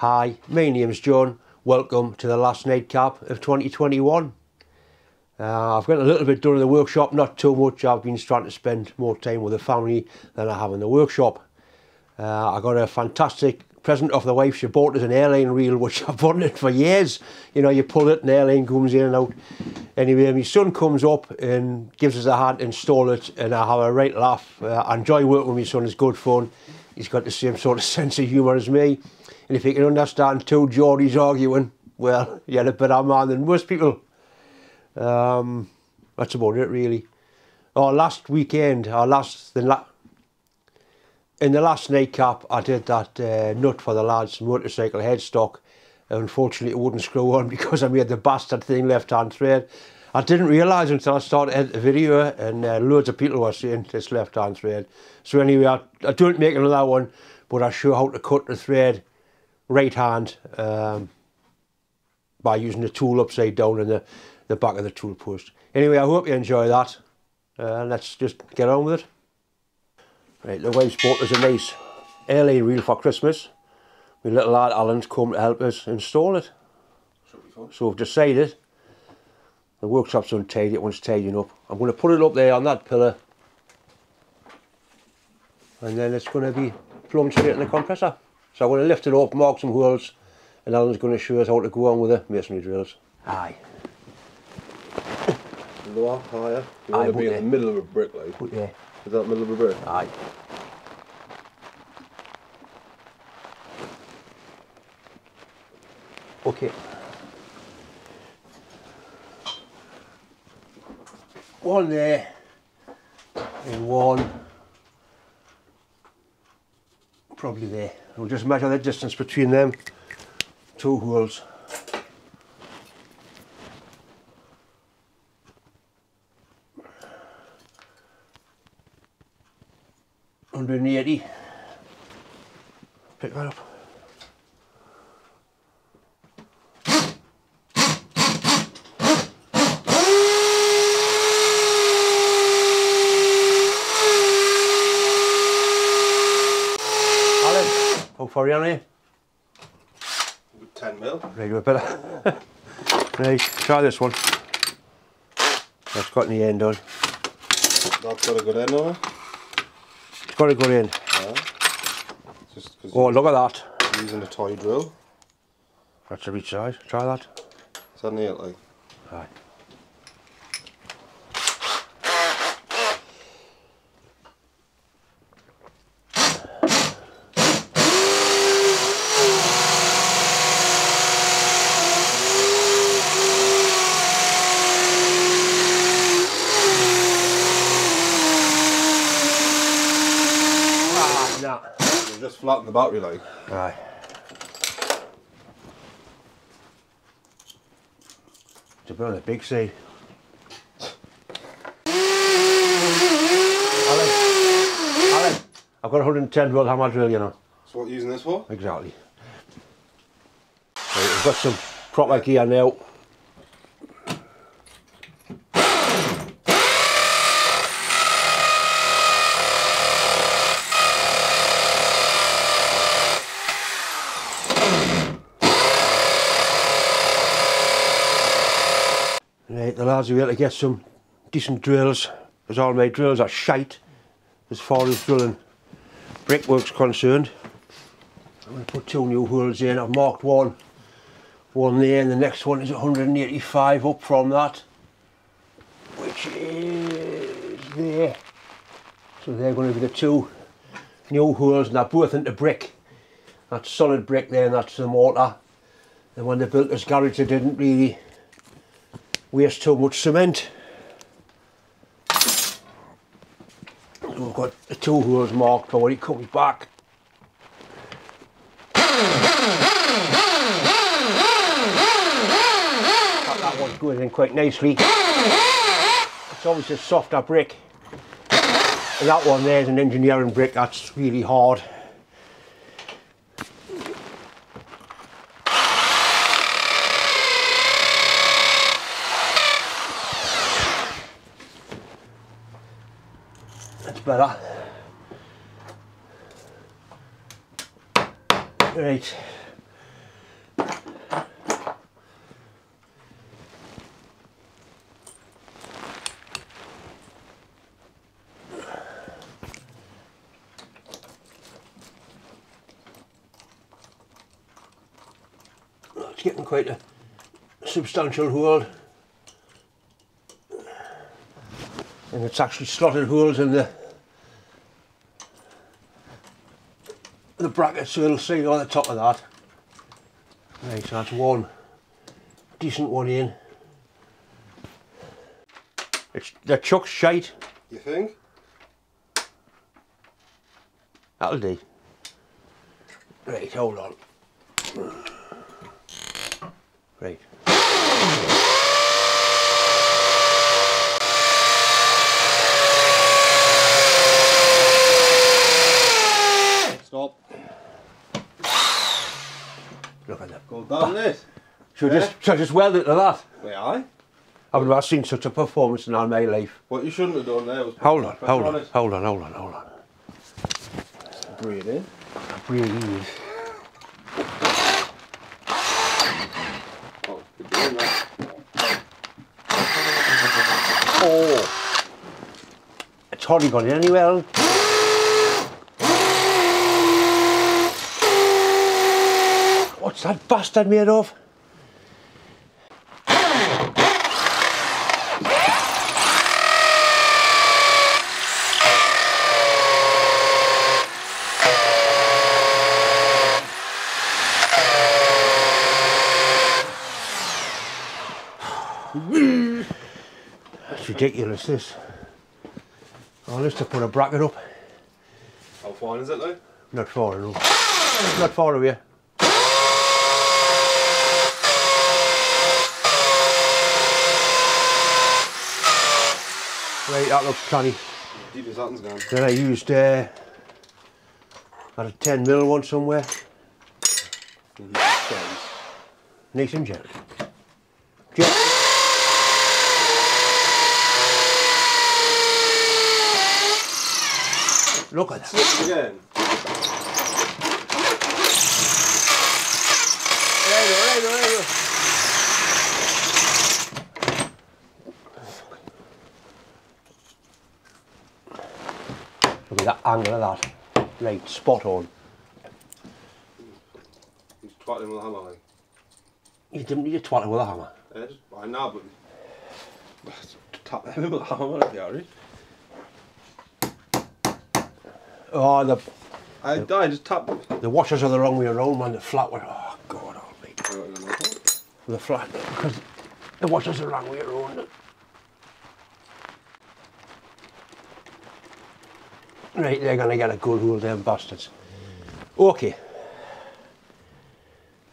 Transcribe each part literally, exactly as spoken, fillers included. Hi, my name's John. Welcome to the last NADCAP of twenty twenty-one. Uh, I've got a little bit done in the workshop, not too much. I've been trying to spend more time with the family than I have in the workshop. Uh, I got a fantastic present off the wife. She bought us an airline reel, which I've wanted for years. You know, you pull it and the airline comes in and out. Anyway, my son comes up and gives us a hand, install it, and I have a right laugh. Uh, I enjoy working with my son, it's good fun. He's got the same sort of sense of humour as me. And if you can understand two Geordies arguing, well, you're a better man than most people. Um, that's about it, really. Our last weekend, our last, the la in the last NADCAP, I did that uh, nut for the lads' motorcycle headstock. Unfortunately, it wouldn't screw on because I made the bastard thing left-hand thread. I didn't realise until I started to edit the video, and uh, loads of people were saying it's left-hand thread. So anyway, I, I don't make another one, but I show how to cut the thread right hand um, by using the tool upside down in the, the back of the tool post. Anyway, I hope you enjoy that. Uh, let's just get on with it. Right, the wife's bought us a nice airline reel for Christmas. My little lad Alan's come to help us install it. So we've decided, the workshop's untidy, it wants tidying up. I'm going to put it up there on that pillar, and then it's going to be plumbed straight in the compressor. So I'm going to lift it up, mark some holes, and Alan's going to show us how to go on with the masonry drills. Aye. Lower, higher. You want Aye, to be in yeah. the middle of a brick, like. But yeah. Is that middle of a brick? Aye. Okay. One there, and one probably there. We'll just measure the distance between them two holes. one hundred and eighty. Pick that up. For you, aren't you? ten mil. Right, we're better. Right, try this one. That's got the end on. That's got a good end on it? It's got a good end. Yeah. Just oh, look at that. Using a toy drill. That's a big size. Try that. Is that neat, like? Right. Just flatten the battery, like. Aye. It's a bit on the big side. Alan, Alan, I've got a one hundred and ten volt hammer drill, you know. So what are you using this for? Exactly. Right, we've got some proper gear now. The lads are able to get some decent drills, because all my drills are shite as far as drilling brickwork's concerned. I'm going to put two new holes in. I've marked one, one there, and the next one is one hundred and eighty-five up from that, which is there. So they're going to be the two new holes, and they're both into brick. That's solid brick there, and that's the mortar. And when they built this garage, they didn't really waste too much cement. We've got the two holes marked for when it comes back. Got that one going in quite nicely. It's obviously a softer brick. And that one there is an engineering brick, that's really hard. Better. Right, It's getting quite a substantial hole, and it's actually slotted holes in the the bracket, so it'll see on the top of that. Right, so that's one decent one in. It's the chuck's shite. You think? That'll do. Right, hold on. Right. Stop. Look at that. Go down this. Should yeah. just should I just weld it to that? Wait, aye. I've never seen such a performance in all my life. What you shouldn't have done there was hold on, hold on, on hold on, hold on, hold on. Breathe in. Breathe in. Oh, it's hardly gone in anywhere. What's that bastard made of? Ridiculous this. I'll just put a bracket up. How fine is it though? Not far enough. Not far away. Right, that looks canny. Deep as that one's gone. Then I used uh, had a ten mil one somewhere. Nice and gentle. Look at that. Again. There you go, there you go, there you go. Look at that angle of that. Right, spot on. He's twatting with a hammer, like. You didn't need to twat with a hammer. Yes, I know, but tap him with a hammer, that'd be alright. Oh, the, I the, I just tapped it. The washers are the wrong way around, man. The flat one. Oh, God, almighty. The flat, because the washers are the wrong way around. Right, they're going to get a good hole, them bastards. Okay.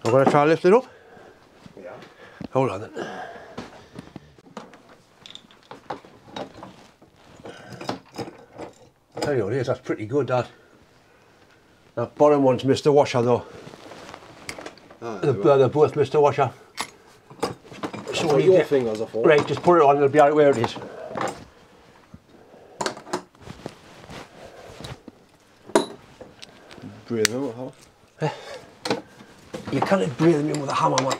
I'm going to try and lift it up. Yeah. Hold on then. Tell you what it is, that's pretty good, that. That bottom one's Mister Washer though. Ah, they're, they're, they're both Mister Washer. So what your fingers are for. Right, just put it on, it'll be out where it is. Breathe in with a hammer. You can't breathe in with a hammer, man.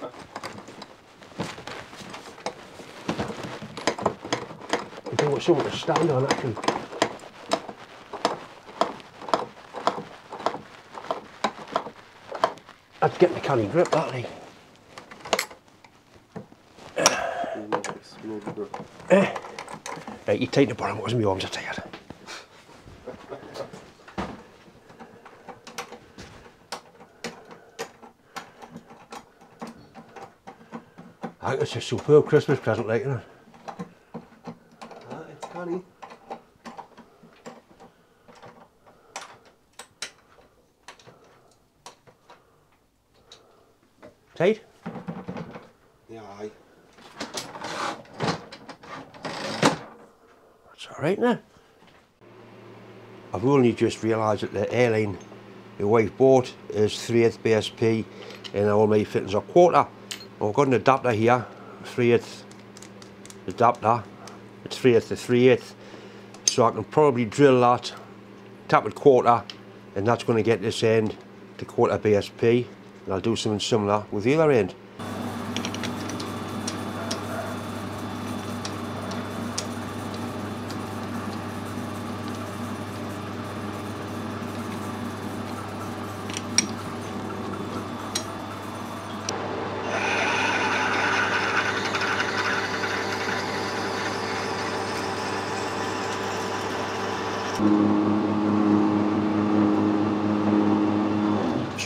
You don't want someone to stand on, actually. I'd get the canny grip that way. Uh, right, you take the bottom, because my arms are tired. I think it's a superb Christmas present, like, isn't it? Ah, it's canny. Tight? Yeah, aye. That's alright now. I've only just realised that the airline my wife bought is three eighths B S P and all my fittings are quarter. I've got an adapter here, three eighths adapter, it's three eighths to three eighths, so I can probably drill that, tap it quarter, and that's going to get this end to quarter B S P. And I'll do something similar with the other end.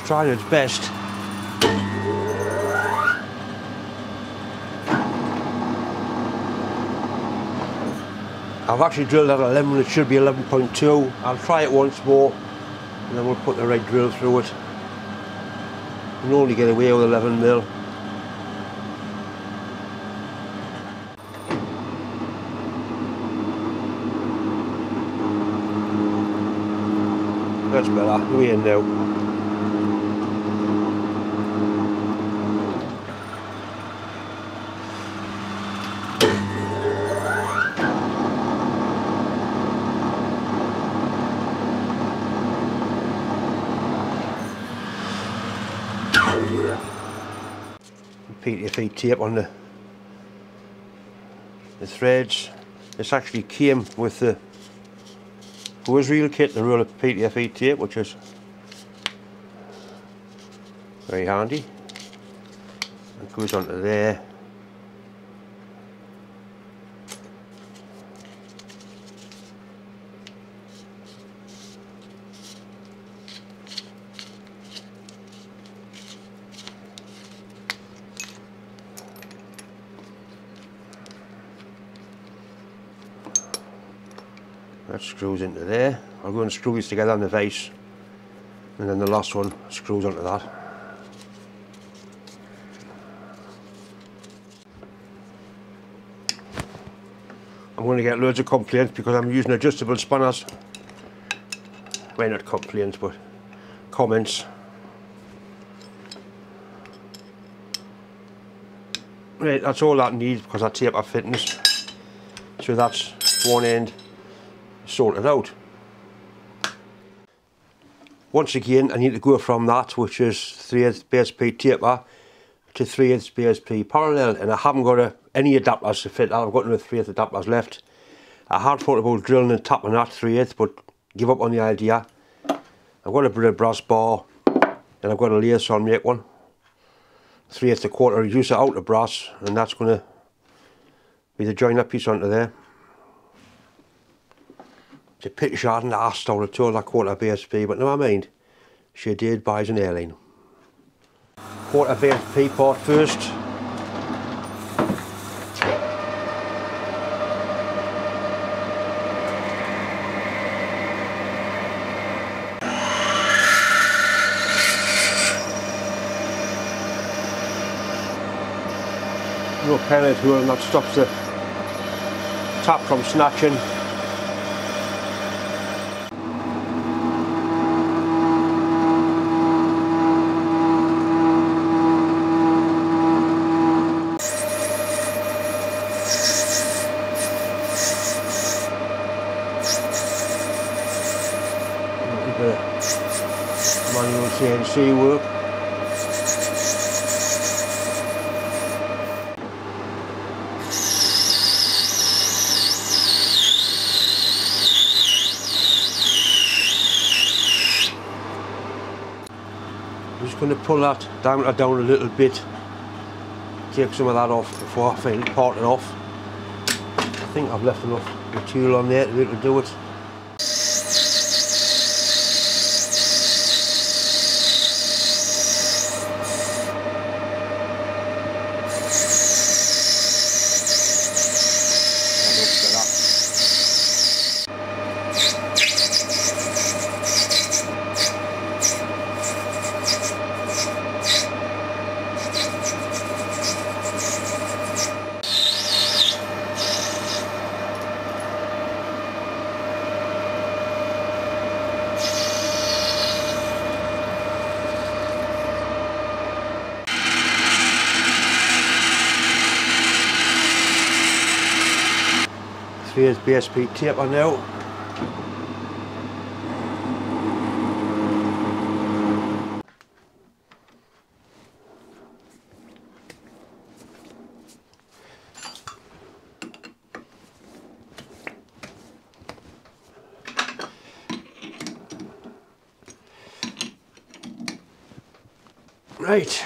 tried its best. I've actually drilled out eleven, it should be eleven point two. I'll try it once more and then we'll put the right drill through it. You can only get away with eleven mil. That's better, we're in now. P T F E tape on the, the threads. This actually came with the Israel kit, the roll of P T F E tape, which is very handy. It goes onto there. That screws into there. I'll go and screw these together on the vise, and then the last one screws onto that. I'm going to get loads of complaints because I'm using adjustable spanners. Well, not complaints, but comments. Right, that's all that needs because I tape our fittings. So that's one end sorted out. Once again, I need to go from that, which is three eighths B S P taper, to three eighths B S P parallel, and I haven't got a, any adapters to fit that. I've got no three eighths adapters left. I had thought about drilling and tapping that three eighths, but give up on the idea. I've got a bit of brass bar, and I've got a laser on make one. three eighths a quarter, reduce it out to brass, and that's going to be the join that piece onto there. It's a pity she hadn't asked her at all, that quarter B S P, but never mind. She did buy an airline. Quarter B S P part first. No pellet hole, and that stops the tap from snatching. Manual C N C work. I'm just going to pull that diameter down a little bit, take some of that off before I finally part it off. I think I've left enough material on there to be able to do it. Here's B S P tape on now. Right.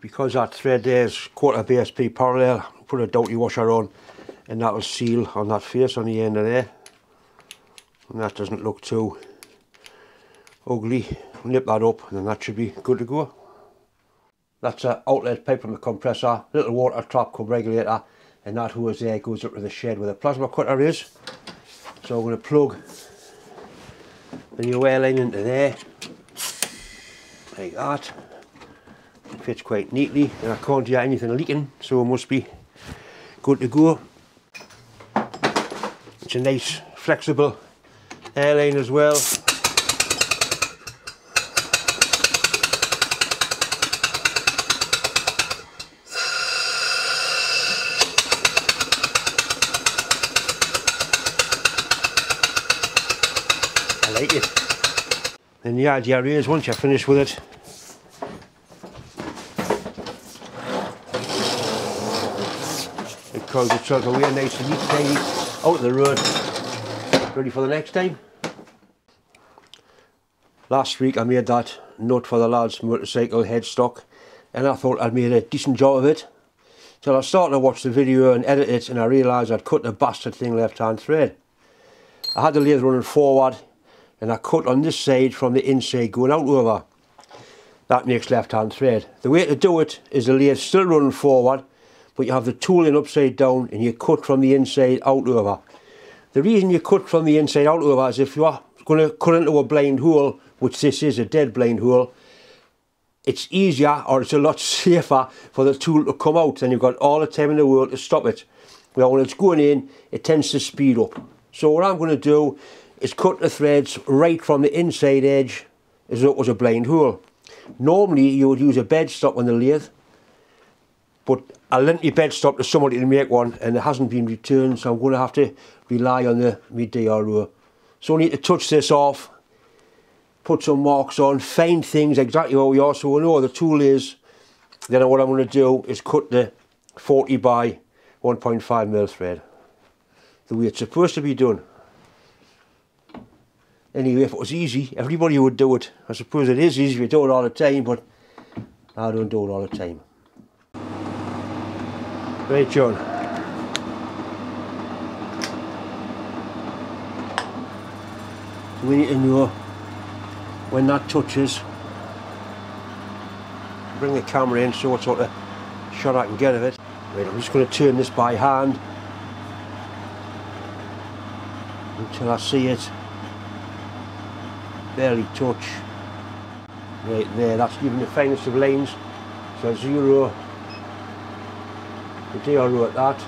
Because that thread there is quarter B S P parallel, put a doughty washer on and that will seal on that face on the end of there, and that doesn't look too ugly. Nip that up and then that should be good to go. That's an outlet pipe from the compressor, little water trap, cup regulator, and that hose there goes up to the shed where the plasma cutter is. So I'm going to plug the new air line into there, like that. It fits quite neatly and I can't hear anything leaking, so it must be good to go. It's a nice flexible air line as well. It. And the idea is once you're finished with it, it coils itself away nice and neat, tidy, out of the road, ready for the next time. Last week I made that nut for the lad's motorcycle headstock and I thought I'd made a decent job of it, till I started to watch the video and edit it and I realised I'd cut the bastard thing left hand thread. I had the lathe running forward and I cut on this side from the inside going out over. That makes left hand thread. The way to do it is the lathe still running forward, but you have the tooling upside down and you cut from the inside out over. The reason you cut from the inside out over is if you are going to cut into a blind hole, which this is a dead blind hole, it's easier or it's a lot safer for the tool to come out and you've got all the time in the world to stop it. Well, when it's going in, it tends to speed up. So what I'm going to do is cut the threads right from the inside edge as though it was a blind hole. Normally you would use a bed stop on the lathe, but I lent my bed stop to somebody to make one and it hasn't been returned, so I'm going to have to rely on the my D R O. So I need to touch this off, put some marks on, find things exactly where we are so we know where the tool is. Then what I'm going to do is cut the forty by one point five millimeter thread the way it's supposed to be done. Anyway, if it was easy, everybody would do it. I suppose it is easy if you do it all the time, but I don't do it all the time. Right, John. So we need to know when that touches. Bring the camera in so what sort of shot I can get of it. Right, I'm just going to turn this by hand until I see it. Barely touch. Right there, that's even the finest of lines. So zero, the D R O at that.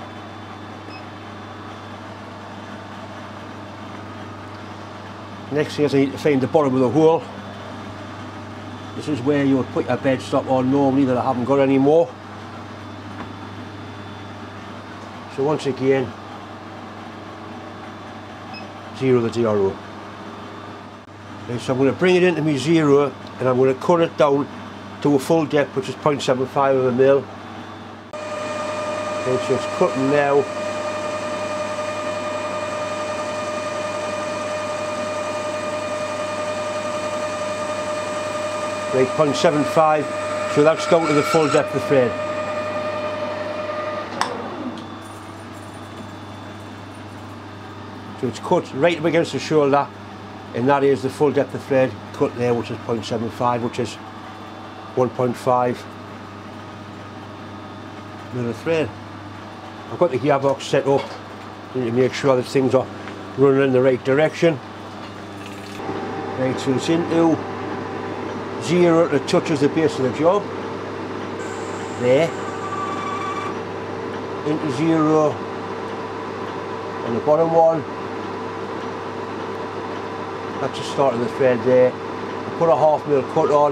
Next thing is I need to find the bottom of the hole. This is where you would put your bed stop on normally that I haven't got anymore. So once again, zero the D R O. So I'm going to bring it into my zero and I'm going to cut it down to a full depth, which is zero point seven five of a mil. Okay, so it's cutting now. Right, zero point seven five, so that's down to the full depth of thread. So it's cut right up against the shoulder. And that is the full depth of thread cut there, which is zero point seven five, which is one point five millimeter thread. I've got the gearbox set up to make sure that things are running in the right direction. Right, so it's into zero, it touches the base of the job. There. Into zero. And the bottom one. That's the start of the thread there. I put a half mil cut on.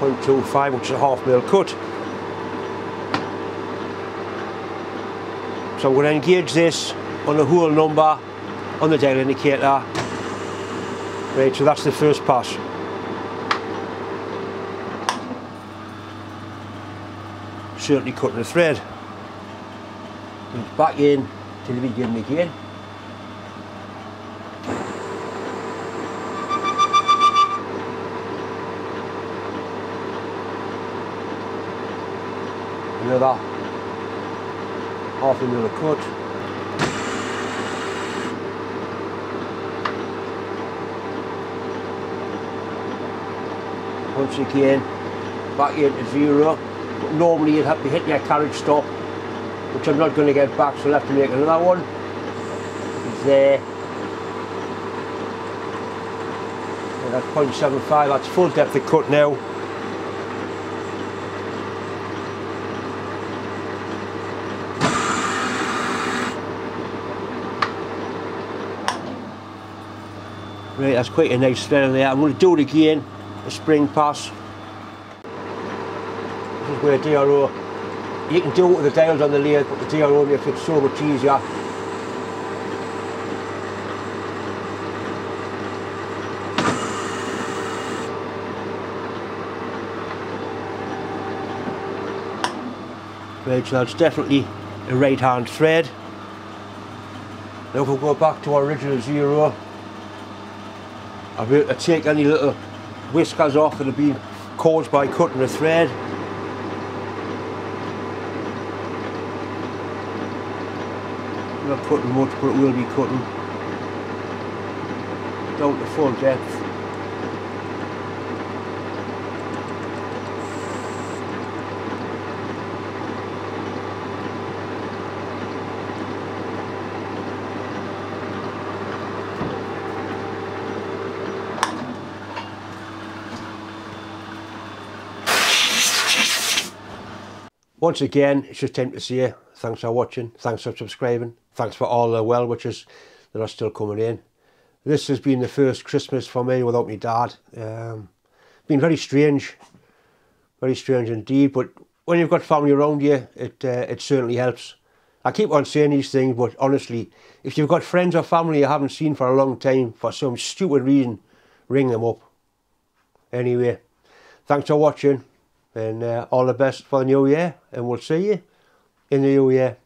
zero point two five, which is a half mil cut. So I'm going to engage this on the hole number on the dial indicator. Right, so that's the first pass. Certainly cutting the thread. It's back in. To the beginning again. another half another cut. Once again, back into zero. But normally you'd have to hit your carriage stop, which I'm not going to get back, so I'll have to make another one. It's there. And that's point seven five, that's full depth of cut now. Right, that's quite a nice thread there. I'm going to do it again, a spring pass. This is where D R O, you can do it with the dials on the lathe, but the D R O makes it so much easier. Right, so that's definitely a right hand thread. Now if we go back to our original zero, I'll be able to take any little whiskers off that have been caused by cutting the thread. Not cutting much, but it will be cutting. Down to full depth. Once again, it's just time to say thanks for watching, thanks for subscribing, thanks for all the well wishes that are still coming in. This has been the first Christmas for me without my dad. Um, been very strange, very strange indeed, but when you've got family around you, it, uh, it certainly helps. I keep on saying these things, but honestly, if you've got friends or family you haven't seen for a long time, for some stupid reason, ring them up. Anyway, thanks for watching. And uh, all the best for the new year, and we'll see you in the new year.